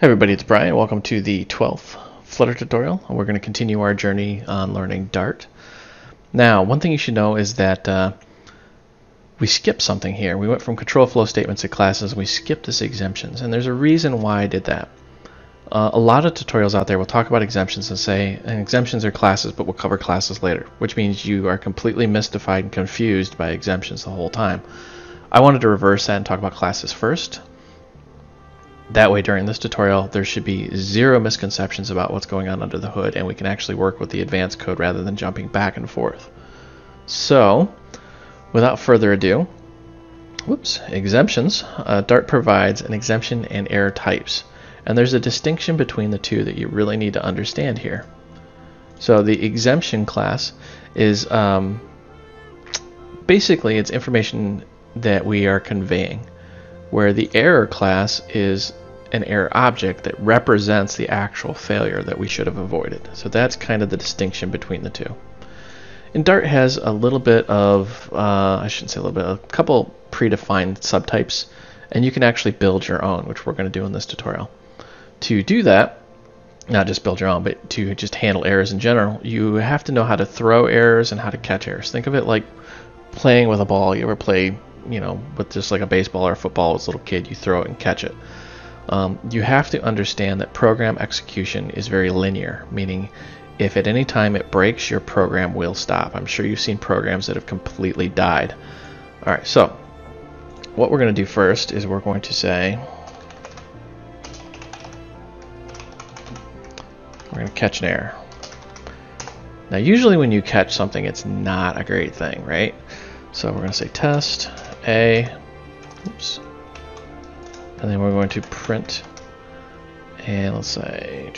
Hey everybody, it's Brian. Welcome to the 12th Flutter tutorial. We're going to continue our journey on learning Dart. Now, one thing you should know is that we skipped something here. We went from control flow statements to classes. We skipped this exemptions, and there's a reason why I did that. A lot of tutorials out there will talk about exemptions and say, and exemptions are classes, but we'll cover classes later, which means you are completely mystified and confused by exemptions the whole time. I wanted to reverse that and talk about classes first. That way during this tutorial there should be zero misconceptions about what's going on under the hood, and we can actually work with the advanced code rather than jumping back and forth. So without further ado, exemptions. Dart provides an exemption and error types, and there's a distinction between the two that you really need to understand here. So the exemption class is basically it's information that we are conveying, where the error class is an error object that represents the actual failure that we should have avoided. So that's kind of the distinction between the two. And Dart has a little bit of, a couple predefined subtypes, and you can actually build your own, which we're going to do in this tutorial. To do that, not just build your own, but to just handle errors in general, you have to know how to throw errors and how to catch errors. Think of it like playing with a ball. You ever play, you know, with just like a baseball or a football as a little kid, you throw it and catch it. You have to understand that program execution is very linear, meaning if at any time it breaks, your program will stop. I'm sure you've seen programs that have completely died. All right, so what we're going to do first is we're going to say, we're going to catch an error. Now, usually when you catch something, it's not a great thing, right? So we're going to say test A, and then we're going to print, and let's say,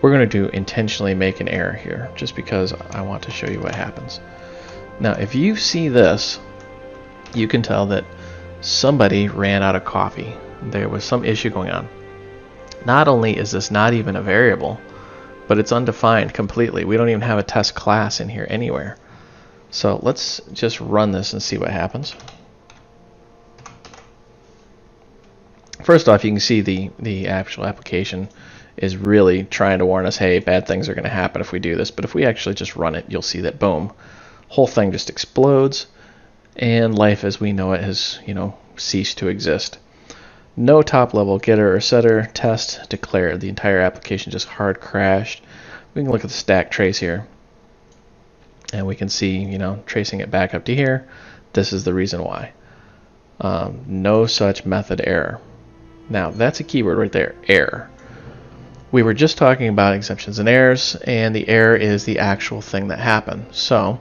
we're going to do intentionally make an error here, just because I want to show you what happens. Now, if you see this, you can tell that somebody ran out of coffee. There was some issue going on. Not only is this not even a variable, but it's undefined completely. We don't even have a test class in here anywhere. So let's just run this and see what happens. First off, you can see the actual application is really trying to warn us, hey, bad things are going to happen if we do this. But if we actually just run it, you'll see that, boom, whole thing just explodes, and life as we know it has, you know, ceased to exist. No top level getter or setter, test declared. The entire application just hard crashed. We can look at the stack trace here, and we can see, you know, tracing it back up to here. This is the reason why. No such method error. Now that's a keyword right there, error. We were just talking about exemptions and errors, and the error is the actual thing that happened. So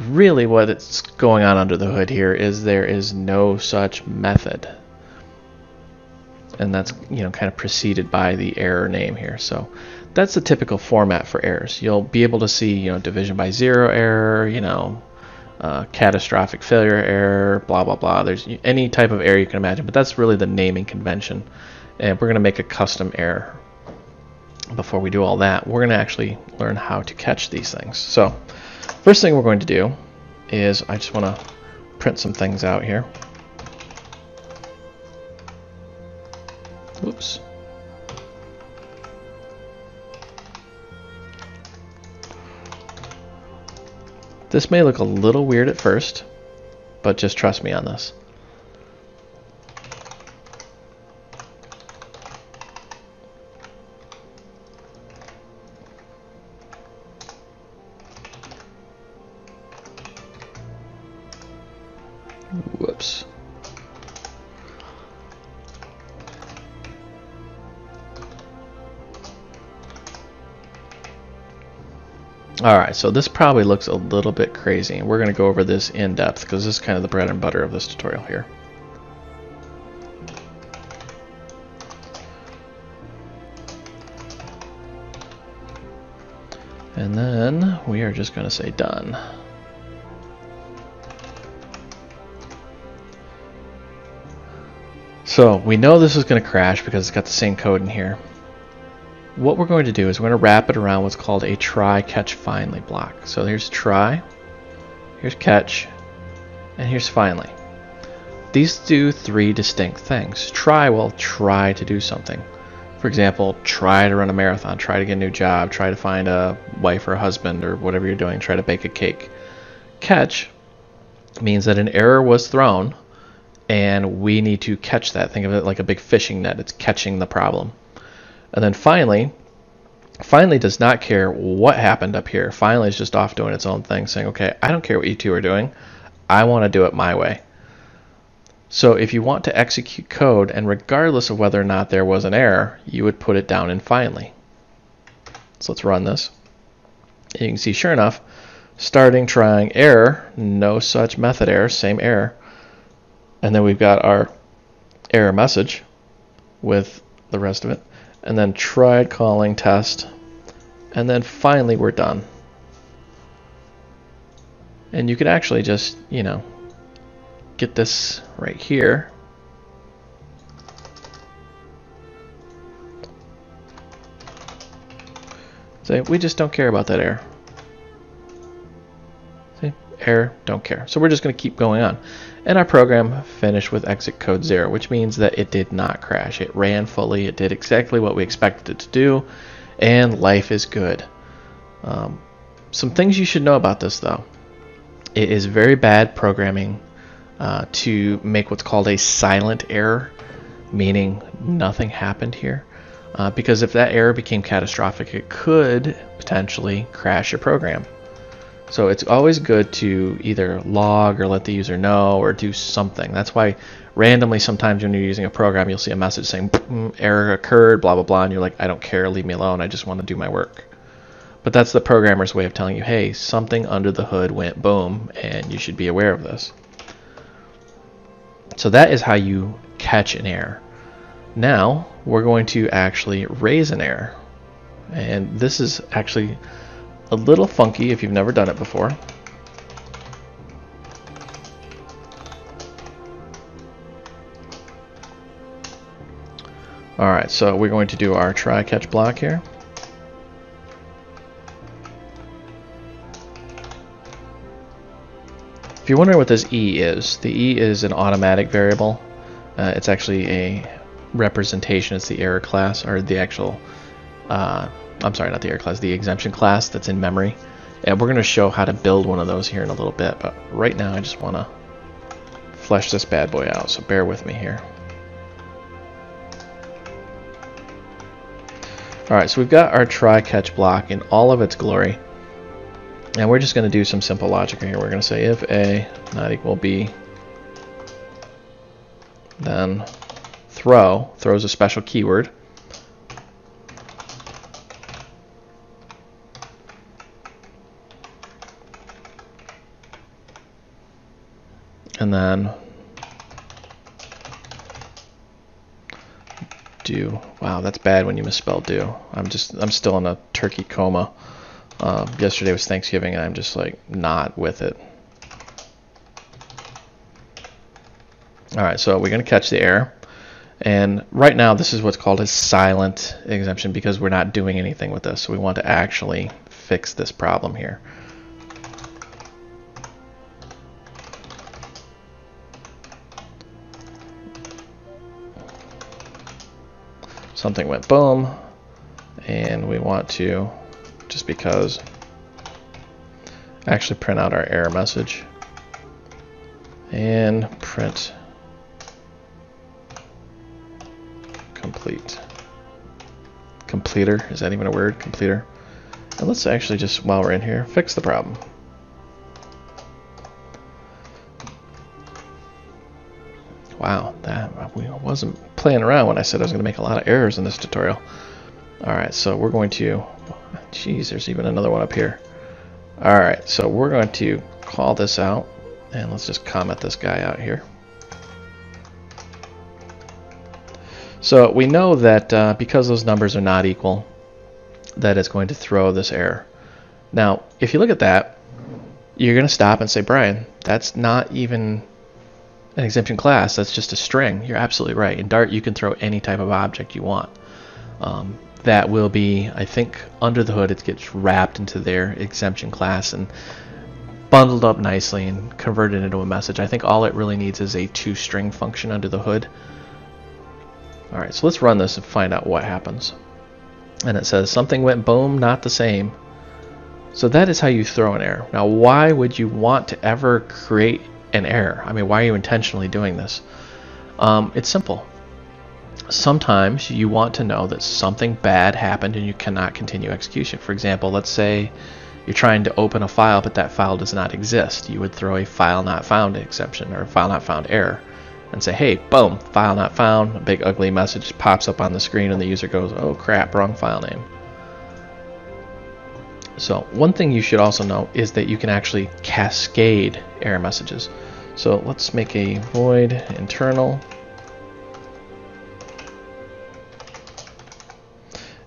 really what it's going on under the hood here is there is no such method. And that's, you know, kind of preceded by the error name here. So that's the typical format for errors. You'll be able to see, you know, division by zero error, you know, catastrophic failure error, blah, blah, blah. There's any type of error you can imagine, but that's really the naming convention. And we're going to make a custom error. Before we do all that, we're going to actually learn how to catch these things. So first thing we're going to do is I just want to print some things out here. Oops. This may look a little weird at first, but just trust me on this. Whoops. Alright, so this probably looks a little bit crazy, and we're going to go over this in depth because this is kind of the bread and butter of this tutorial here. And then we are just going to say done. So we know this is going to crash because it's got the same code in here. What we're going to do is we're going to wrap it around what's called a try, catch, finally block. So here's try, here's catch, and here's finally. These do three distinct things. Try will try to do something. For example, try to run a marathon, try to get a new job, try to find a wife or a husband or whatever you're doing, try to bake a cake. Catch means that an error was thrown and we need to catch that. Think of it like a big fishing net. It's catching the problem. And then finally does not care what happened up here. Finally is just off doing its own thing, saying, okay, I don't care what you two are doing. I want to do it my way. So if you want to execute code, and regardless of whether or not there was an error, you would put it down in finally. So let's run this. And you can see, sure enough, starting, trying, error, no such method error, same error. And then we've got our error message with the rest of it. And then tried, calling, test. And then finally we're done. And you could actually just, you know, get this right here . Say we just don't care about that error . See error, don't care. So we're just going to keep going on, and our program finished with exit code 0, which means that it did not crash. It ran fully. It did exactly what we expected it to do, and life is good. Some things you should know about this though: it is very bad programming to make what's called a silent error, meaning nothing happened here, because if that error became catastrophic, it could potentially crash your program. So it's always good to either log or let the user know or do something. That's why randomly sometimes when you're using a program, you'll see a message saying error occurred, blah blah blah, and you're like, I don't care, leave me alone, I just want to do my work. But that's the programmer's way of telling you, hey, something under the hood went boom and you should be aware of this. So that is how you catch an error. Now we're going to actually raise an error. And this is actually a little funky if you've never done it before. All right, so we're going to do our try catch block here. If you're wondering what this E is, the E is an automatic variable. It's actually a representation. It's the error class, or the actual, I'm sorry, not the error class, the exemption class that's in memory. And we're going to show how to build one of those here in a little bit. But right now I just want to flesh this bad boy out. So bear with me here. All right, so we've got our try catch block in all of its glory. And we're just going to do some simple logic here. We're going to say if A not equal B, then throw. Throw is a special keyword. And then do. Wow, that's bad when you misspell do. I'm still in a turkey coma. Yesterday was Thanksgiving and I'm just like not with it. Alright, so we're going to catch the error, and right now this is what's called a silent exemption because we're not doing anything with this, so we want to actually fix this problem here. Something went boom and we want to just because actually print out our error message and print complete. Completer, is that even a word? Completer. And let's actually just, while we're in here, fix the problem. Wow, that we wasn't playing around when I said I was going to make a lot of errors in this tutorial. Alright, so we're going to, geez, there's even another one up here. Alright, so we're going to call this out, and let's just comment this guy out here. So we know that because those numbers are not equal, that it's going to throw this error. Now, if you look at that, you're going to stop and say, Brian, that's not even an exemption class, that's just a string. You're absolutely right. In Dart, you can throw any type of object you want. That will be, I think, under the hood, it gets wrapped into their exemption class, and bundled up nicely and converted into a message. I think all it really needs is a two-string function under the hood. All right, so let's run this and find out what happens. And it says something went boom, not the same. So that is how you throw an error. Now, why would you want to ever create an error? I mean, why are you intentionally doing this? It's simple. Sometimes you want to know that something bad happened and you cannot continue execution. For example, let's say you're trying to open a file, but that file does not exist. You would throw a file not found exception or a file not found error and say, hey, boom, file not found. A big ugly message pops up on the screen and the user goes, oh crap, wrong file name. So one thing you should also know is that you can actually cascade error messages. So let's make a void internal.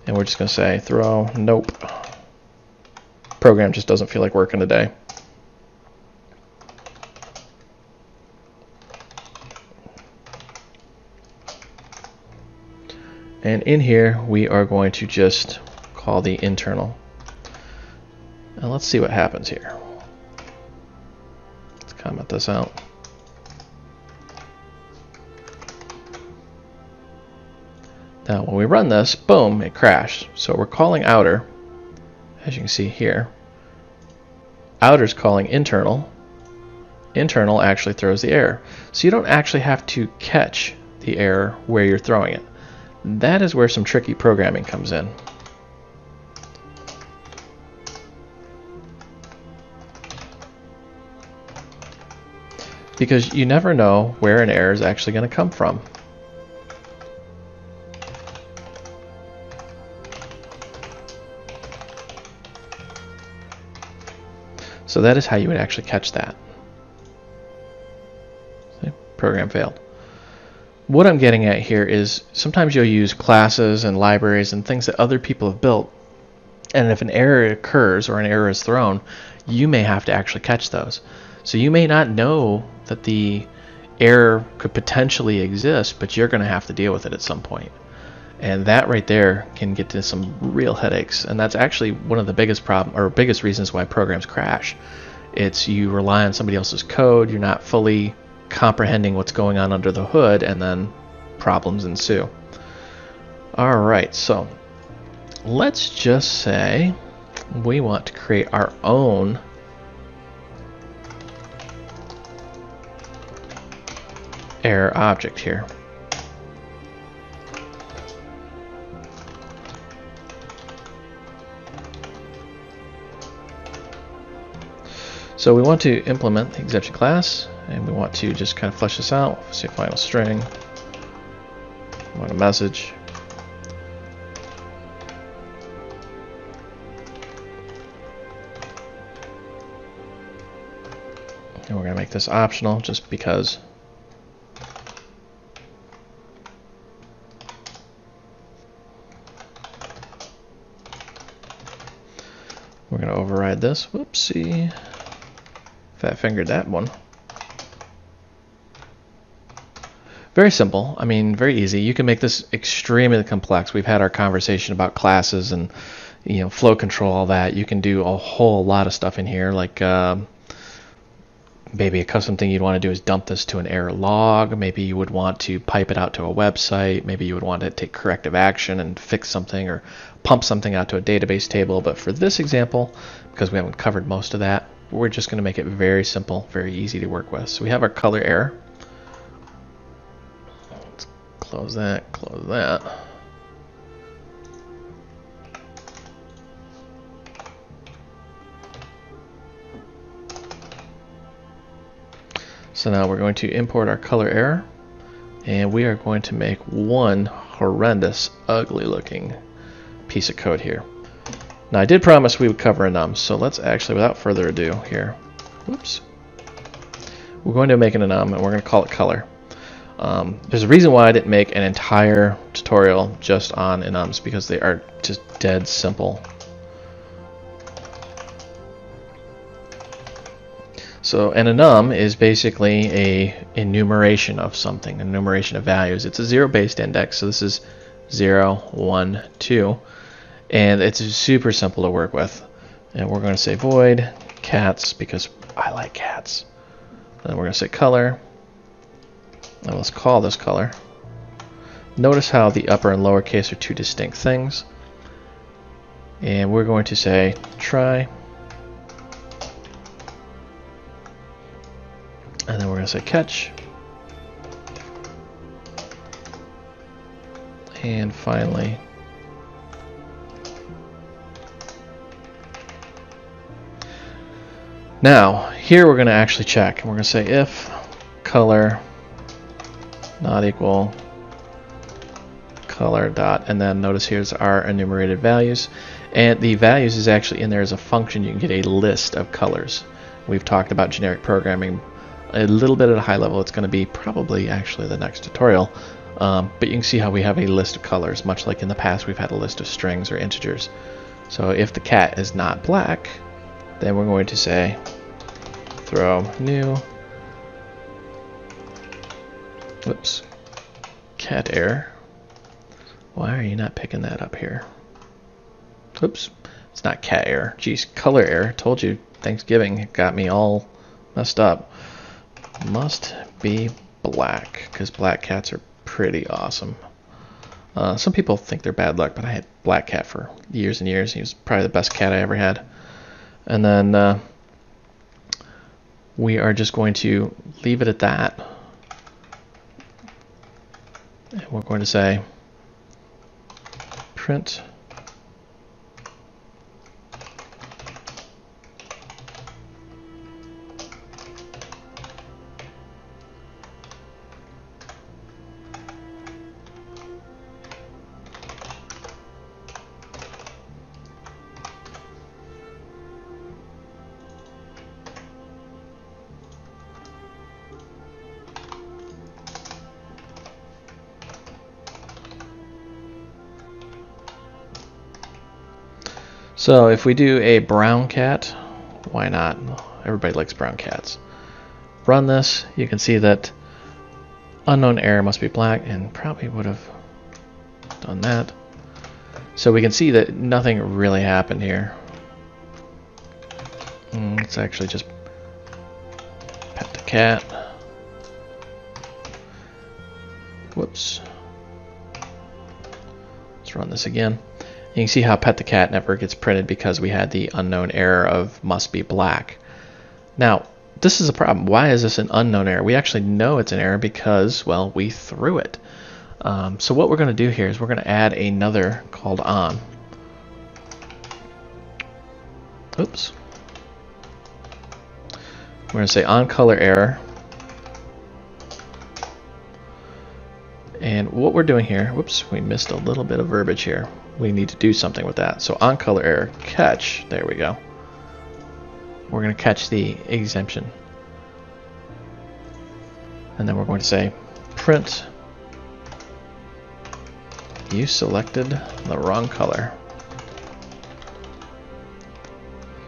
And we're just going to say throw, nope. Program just doesn't feel like working today. And in here, we are going to just call the internal. And let's see what happens here. Let's comment this out. Now, when we run this, boom, it crashed. So we're calling outer, as you can see here. Outer's calling internal. Internal actually throws the error. So you don't actually have to catch the error where you're throwing it. That is where some tricky programming comes in. Because you never know where an error is actually going to come from. So that is how you would actually catch that. See? Program failed. What I'm getting at here is sometimes you'll use classes and libraries and things that other people have built, and if an error occurs or an error is thrown, you may have to actually catch those. So you may not know that the error could potentially exist, but you're going to have to deal with it at some point. And that right there can get to some real headaches, and that's actually one of the biggest reasons why programs crash. It's you rely on somebody else's code, you're not fully comprehending what's going on under the hood, and then problems ensue. All right, so let's just say we want to create our own error object here. So we want to implement the exception class, and we want to just kind of flesh this out. We'll see a final string. We want a message. And we're going to make this optional just because. We're going to override this. Whoopsie. Fat fingered that one. Very simple. I mean, very easy. You can make this extremely complex. We've had our conversation about classes and, you know, flow control, all that. You can do a whole lot of stuff in here. Like maybe a custom thing you'd want to do is dump this to an error log. Maybe you would want to pipe it out to a website. Maybe you would want to take corrective action and fix something or pump something out to a database table. But for this example, because we haven't covered most of that, we're just going to make it very simple, very easy to work with. So we have our color error. Let's close that, close that. So now we're going to import our color error, and we are going to make one horrendous, ugly looking piece of code here. Now, I did promise we would cover a enum, so let's actually, without further ado here, whoops, we're going to make an enum, and we're going to call it color. There's a reason why I didn't make an entire tutorial just on enums, because they are just dead simple. So an enum is basically a enumeration of something, enumeration of values. It's a zero-based index, so this is 0, 1, 2. And it's super simple to work with. And we're going to say void cats because I like cats. And we're going to say color. And let's call this color. Notice how the upper and lower case are two distinct things. And we're going to say try. And then we're going to say catch. And finally, now here we're going to actually check, and we're going to say if color not equal color dot, and then notice here's our enumerated values, and the values is actually in there as a function. You can get a list of colors. We've talked about generic programming a little bit at a high level. It's going to be probably actually the next tutorial. But you can see how we have a list of colors, much like in the past we've had a list of strings or integers. So if the cat is not black, then we're going to say throw new cat error. Why are you not picking that up here? Oops, it's not cat error. Geez, color error. Told you Thanksgiving got me all messed up. Must be black, because black cats are pretty awesome. Some people think they're bad luck, but I had black cat for years and years. He was probably the best cat I ever had. And then we are just going to leave it at that. And we're going to say print So if we do a brown cat, why not? Everybody likes brown cats. Run this, you can see that unknown error must be black, and probably would have done that. So we can see that nothing really happened here. Let's actually just pet the cat. Whoops. Let's run this again. You can see how pet the cat never gets printed because we had the unknown error of must be black. Now, this is a problem. Why is this an unknown error? We actually know it's an error because, well, we threw it. So what we're going to do here is we're going to add another called on. Oops. We're going to say on color error. And what we're doing here, whoops, we missed a little bit of verbiage here. We need to do something with that. So on color error catch, there we go. We're going to catch the exemption. And then we're going to say print you selected the wrong color.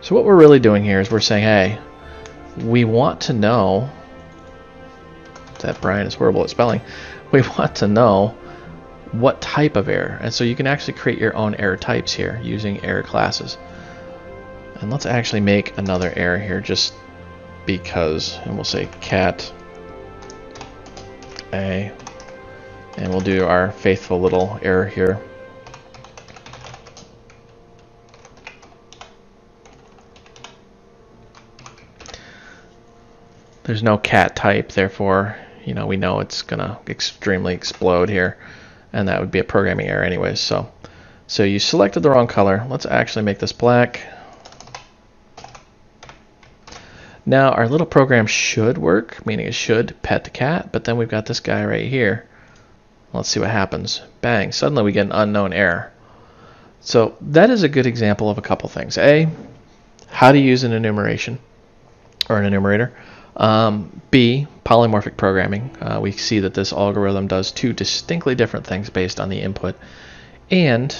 So what we're really doing here is we're saying, hey, we want to know that Brian is horrible at spelling. We want to know what type of error, and so you can actually create your own error types here using error classes. And let's actually make another error here just because, and we'll say cat A, and we'll do our faithful little error here. There's no cat type, therefore, you know, we know it's gonna extremely explode here, and that would be a programming error anyways. So you selected the wrong color. Let's actually make this black. Now our little program should work, meaning it should pet the cat, but then we've got this guy right here. Let's see what happens. Bang, suddenly we get an unknown error. So that is a good example of a couple things. A, how to use an enumeration or an enumerator. B, polymorphic programming. We see that this algorithm does two distinctly different things based on the input, and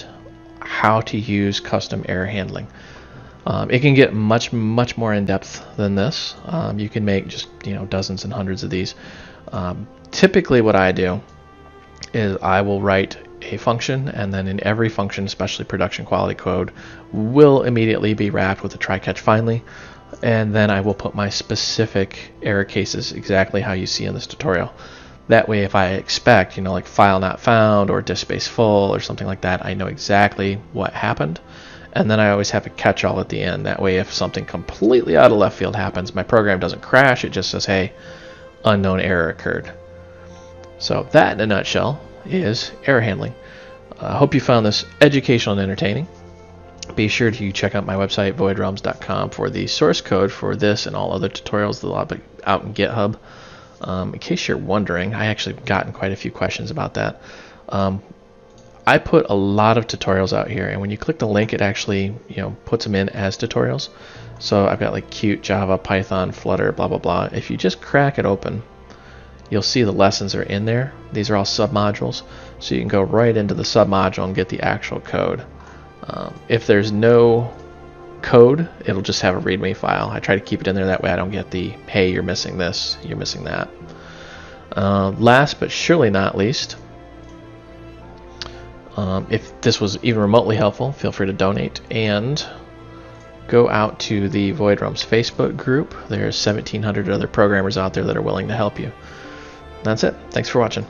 how to use custom error handling. It can get much more in depth than this. You can make just, you know, dozens and hundreds of these. Typically what I do is I will write a function, and then in every function, especially production quality code, will immediately be wrapped with a try catch finally. and then I will put my specific error cases exactly how you see in this tutorial. That way if I expect, you know, like file not found or disk space full or something like that, I know exactly what happened. And then I always have a catch-all at the end. That way if something completely out of left field happens, my program doesn't crash, it just says, hey, unknown error occurred. So that in a nutshell is error handling. I hope you found this educational and entertaining. Be sure to check out my website, voidrealms.com, for the source code for this and all other tutorials that I'll be out in GitHub. In case you're wondering, I actually gotten quite a few questions about that. I put a lot of tutorials out here, and when you click the link, it actually, you know, puts them in as tutorials. So I've got like Qt, Java, Python, Flutter, blah, blah, blah. If you just crack it open, you'll see the lessons are in there. These are all submodules, so you can go right into the submodule and get the actual code. If there's no code, it'll just have a readme file. I try to keep it in there, that way I don't get the, hey, you're missing this, you're missing that. Last but surely not least, if this was even remotely helpful, feel free to donate and go out to the Void Realms Facebook group. There's 1,700 other programmers out there that are willing to help you. That's it. Thanks for watching.